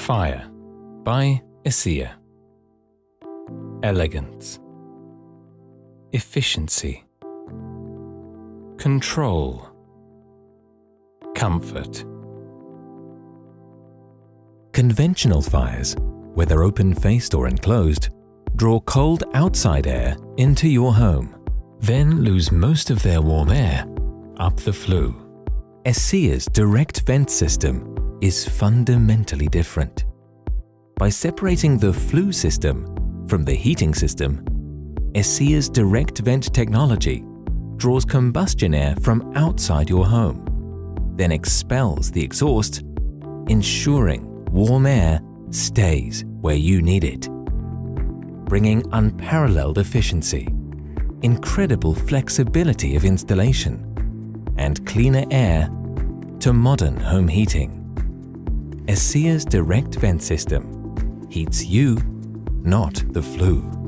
Fire by Escea. Elegance, efficiency, control, comfort. Conventional fires, whether open-faced or enclosed, draw cold outside air into your home, then lose most of their warm air up the flue. Escea's direct vent system is fundamentally different. By separating the flue system from the heating system, Escea's direct vent technology draws combustion air from outside your home, then expels the exhaust, ensuring warm air stays where you need it, bringing unparalleled efficiency, incredible flexibility of installation, and cleaner air to modern home heating. Escea's direct vent system heats you, not the flue.